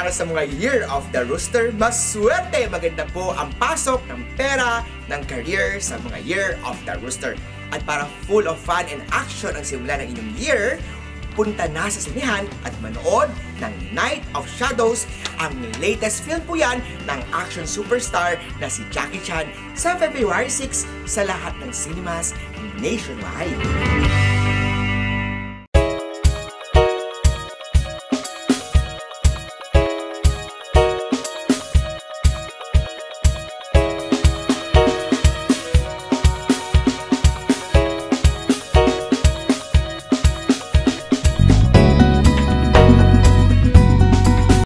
para sa mga Year of the Rooster, maswerte! Maganda po ang pasok ng pera ng career sa mga Year of the Rooster. At para full of fun and action ang simula ng inyong year, punta na sa sinehan at manood ng Knight of Shadows, ang latest film po yan ng action superstar na si Jackie Chan, sa February 6 sa lahat ng cinemas nationwide.